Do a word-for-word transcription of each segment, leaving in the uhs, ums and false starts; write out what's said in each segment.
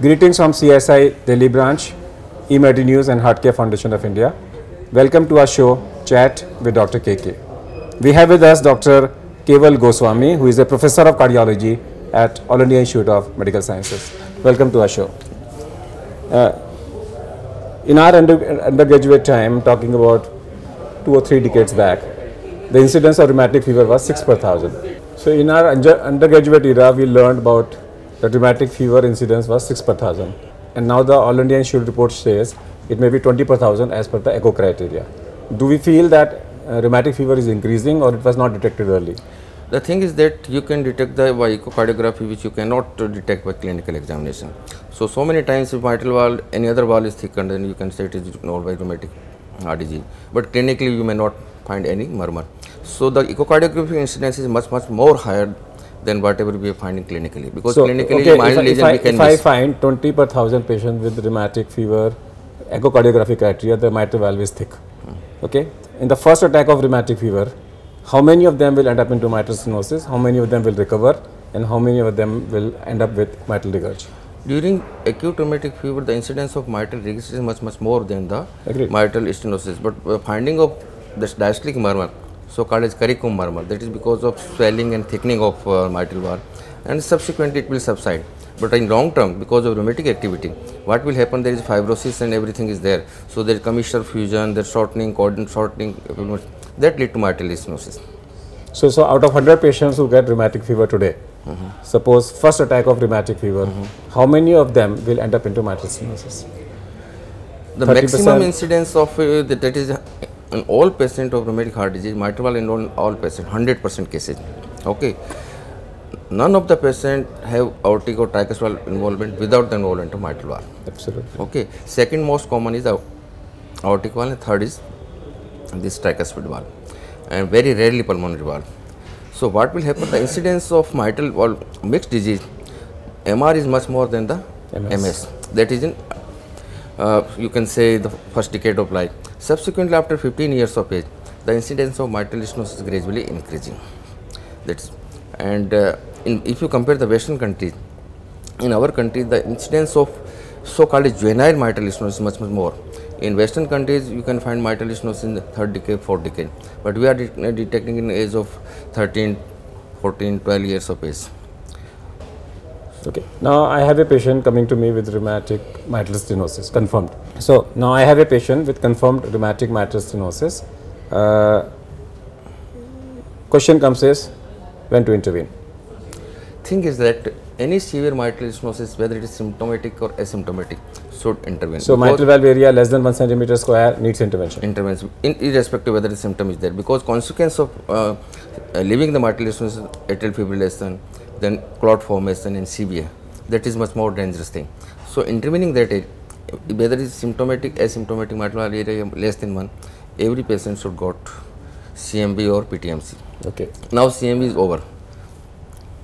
Greetings from C S I Delhi branch, eMedinews and Heart Care Foundation of India. Welcome to our show, Chat with Doctor K K. We have with us Doctor Kewal Goswami, who is a professor of cardiology at All India Institute of Medical Sciences. Welcome to our show. Uh, in our under, undergraduate time, talking about two or three decades back, the incidence of rheumatic fever was six per thousand. So in our under, undergraduate era, we learned about the rheumatic fever incidence was six per thousand. And now the All India Shield report says it may be twenty per thousand as per the echo criteria. Do we feel that uh, rheumatic fever is increasing or it was not detected early? The thing is that you can detect the by echocardiography, which you cannot uh, detect by clinical examination. So, so many times if mitral valve, any other valve is thickened, then you can say it is ignored by rheumatic heart disease. But clinically, you may not find any murmur. So, the echocardiography incidence is much, much more higher than whatever we are finding clinically. Because so, clinically, okay, mild lesion we can miss. If I find twenty per thousand patients with rheumatic fever, echocardiography criteria, the mitral valve is thick. Hmm. Okay, in the first attack of rheumatic fever, how many of them will end up into mitral stenosis, how many of them will recover, and how many of them will end up with mitral regurg? During acute rheumatic fever, the incidence of mitral regurgitation is much, much more than the Agreed. mitral stenosis. But uh, finding of this diastolic murmur, so called as caricum murmur, that is because of swelling and thickening of uh, mitral valve, and subsequently it will subside. But in long term, because of rheumatic activity, what will happen, there is fibrosis and everything is there. So there is commissural fusion, there is shortening, cordon shortening, that lead to mitral stenosis. So, so out of one hundred patients who get rheumatic fever today, mm-hmm. suppose first attack of rheumatic fever, mm-hmm. how many of them will end up into mitral stenosis? The maximum incidence of uh, that, that is uh, in all patients of rheumatic heart disease, mitral valve in all, all patients, one hundred percent cases. Okay. None of the patient have aortic or tricuspid valve involvement without the involvement of mitral valve. Absolutely. Okay. Second most common is the aortic valve, and third is this tricuspid valve, and very rarely pulmonary valve. So what will happen? The incidence of mitral valve mixed disease, M R is much more than the M S. M S. That is in uh, you can say the first decade of life. Subsequently, after fifteen years of age, the incidence of mitral stenosis is gradually increasing. That's and uh, in, if you compare the Western countries, in our country, the incidence of so-called juvenile mitral stenosis is much, much more. In Western countries, you can find mitral stenosis in the third decade, fourth decade. But we are de detecting in age of thirteen, fourteen, twelve years of age. Okay. Now, I have a patient coming to me with rheumatic mitral stenosis, confirmed. So, now I have a patient with confirmed rheumatic mitral stenosis. Uh, question comes is, when to intervene? Thing is that any severe mitral stenosis, whether it is symptomatic or asymptomatic, should intervene. So, because mitral valve area less than one centimeter square needs intervention. Intervention, in, irrespective whether the symptom is there, because consequence of uh, leaving the mitral stenosis, atrial fibrillation, then clot formation and C V A, that is much more dangerous thing. So, intervening that, area, whether it is symptomatic, asymptomatic mitral valve area less than one, every patient should got C M B or P T M C. Okay. Now, C M B is over.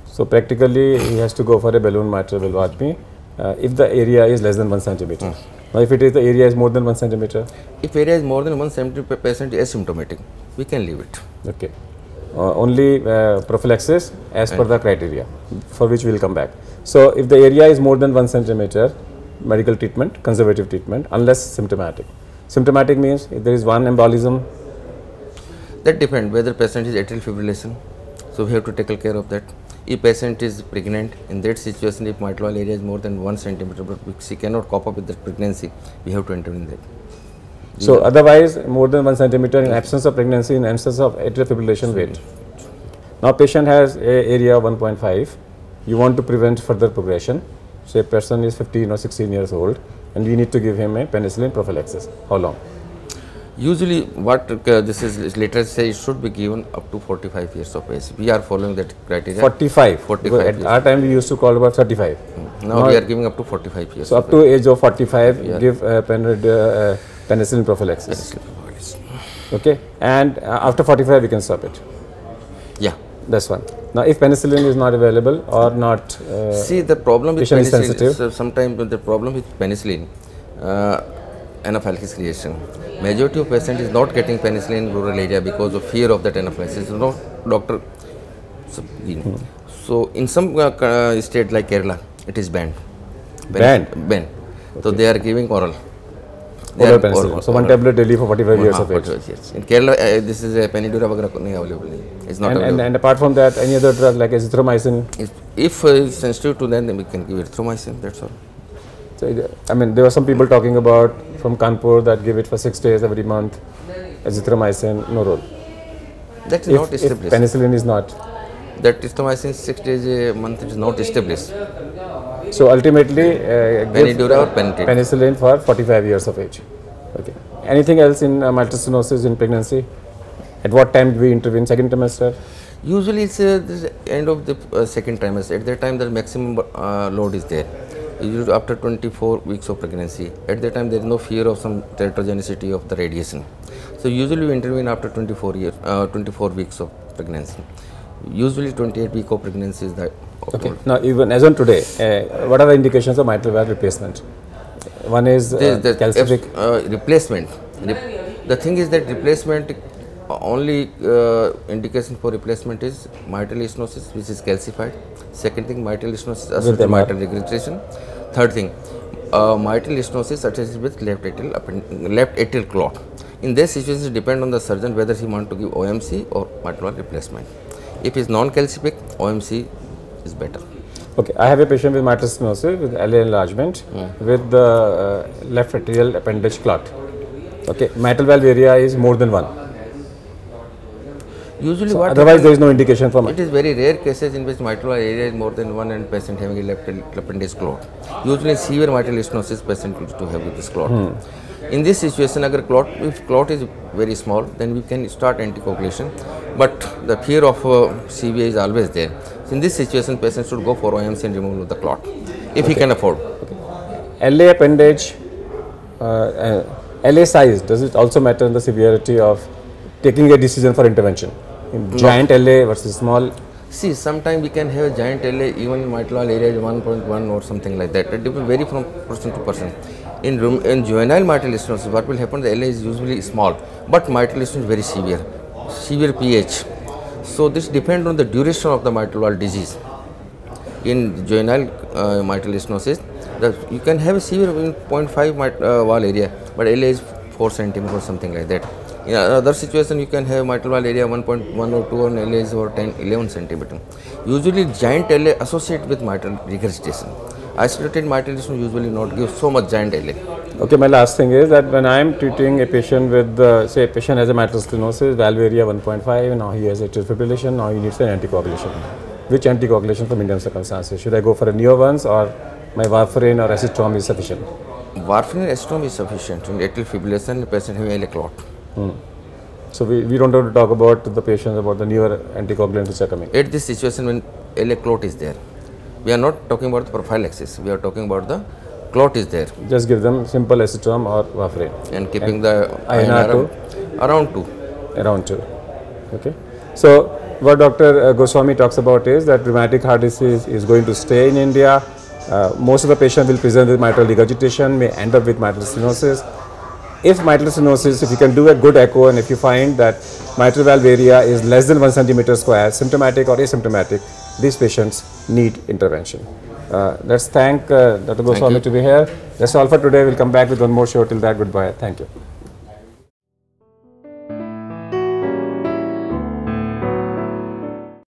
So practically, he has to go for a balloon mitral valvectomy uh, if the area is less than one centimeter. Mm. Now, if it is the area is more than one centimeter, if area is more than one centimeter, patient is asymptomatic. We can leave it. Okay. Uh, only uh, prophylaxis as and per the criteria, for which we will come back. So, if the area is more than one centimeter, medical treatment, conservative treatment, unless symptomatic. Symptomatic means if there is one embolism. That depends whether patient is atrial fibrillation. So we have to take care of that. If patient is pregnant, in that situation, if mitral valve area is more than one centimeter, but she cannot cope up with that pregnancy, we have to intervene that. We so otherwise, more than one centimeter in absence of pregnancy, in absence of atrial fibrillation, wait. Now patient has a area of one point five. You want to prevent further progression. Say person is fifteen or sixteen years old, and we need to give him a penicillin prophylaxis. How long? Usually, what uh, this is later say, it should be given up to forty-five years of age. We are following that criteria. forty-five. forty-five. At our time, we used to call about thirty-five. Hmm. Now, now we are giving up to forty-five years. So, up to age of forty-five, yeah. give uh, pen, uh, penicillin prophylaxis. Penicillin prophylaxis. Okay. And uh, after forty-five, we can stop it. Yeah. That's one. Now, if penicillin is not available or not. Uh, See, the problem with penicillin. Is sensitive. So sometimes the problem with penicillin. Uh, Anaphylaxis creation. Majority of patients is not getting penicillin in rural area because of fear of that anaphylaxis. No doctor. So, you know. so in some uh, state like Kerala, it is banned. Band? Band. Band. Okay. So they are giving oral. Oral penicillin. So one oral. tablet daily for forty-five years of age. Yes. In Kerala, uh, this is a penicillin available. It's not and, available. And, and apart from that, any other drug like azithromycin? If, if uh, it's sensitive to them, then we can give azithromycin. That's all. So, I mean, there were some people talking about from Kanpur that give it for six days every month. Azithromycin, no role. That is if, not established. Penicillin is not. That azithromycin six days a month is not established. So ultimately, uh, Penidura or penicillin for forty-five years of age. Okay. Anything else in uh, mitral stenosis in pregnancy? At what time do we intervene? Second trimester? Usually it's uh, the end of the uh, second trimester. At that time, the maximum uh, load is there. Usually after twenty-four weeks of pregnancy. At that time, there is no fear of some teratogenicity of the radiation. So usually we intervene after twenty-four years, uh, twenty-four weeks of pregnancy. Usually twenty-eight week of pregnancy is that. Okay. Old. Now, even as on today, uh, what are the indications of mitral valve replacement? One is uh, the, the calcific uh, replacement. Re the thing is that replacement only uh, indication for replacement is mitral stenosis, which is calcified. Second thing, mitral stenosis associated with mitral regurgitation. Third thing, uh, mitral stenosis associated with left atrial left atrial clot. In this situation, it depends on the surgeon whether he wants to give O M C or mitral replacement. If it's non-calcific, O M C is better. Okay, I have a patient with mitral stenosis with L A enlargement yeah. with the uh, left atrial appendage clot. Okay, mitral valve area is more than one. Usually, so what otherwise there is no indication for mitral. It is very rare cases in which mitral valve area is more than one and patient having a left atrial appendage clot. Usually, severe mitral stenosis patient used to have with this clot. Hmm. In this situation, agar clot, if clot is very small, then we can start anticoagulation. But the fear of uh, C V A is always there. So in this situation, patients should go for O M C and removal of the clot, if okay. he can afford. Okay. L A appendage, uh, uh, L A size, does it also matter in the severity of taking a decision for intervention? In no. Giant L A versus small? See, sometimes we can have a giant L A, even in mitral area is one point one or something like that. It vary from person to person. In, room, in juvenile mitral stenosis, what will happen, the L A is usually small, but mitral stenosis is very severe. Severe pH. So this depends on the duration of the mitral valve disease. In juvenile uh, mitral stenosis, the, you can have a severe zero point five mitral uh, valve area, but L A is four centimeters or something like that. In other situation, you can have mitral valve area one point one or two, and L A is over ten, eleven centimeters. Usually, giant L A associated with mitral regurgitation. Isolated mitral stenosis usually not give so much giant L A. Okay, my last thing is that when I am treating a patient with, uh, say, a patient has a mitral stenosis, valve area one point five, and now he has atrial fibrillation, now he needs an anticoagulation. Which anticoagulation for medium circumstances? Should I go for a newer ones or my warfarin or acetrom is sufficient? Warfarin and acetrom is sufficient. In atrial fibrillation, the patient having a clot. Hmm. So we, we don't have to talk about to the patients about the newer anticoagulants which are coming. At this situation when L A clot is there. We are not talking about the prophylaxis, we are talking about the clot is there. Just give them simple acetrom or warfarin. And keeping and the I N R, I N R two? Around two. Around two. Okay. So, what Doctor Goswami talks about is that rheumatic heart disease is going to stay in India. Uh, most of the patients will present with mitral regurgitation, may end up with mitral stenosis. If mitral stenosis, if you can do a good echo and if you find that mitral valve area is less than one centimeter square, symptomatic or asymptomatic, these patients need intervention. Uh, let's thank uh, Doctor Goswami to be here. That's all for today. We'll come back with one more show. Till that, goodbye. Thank you.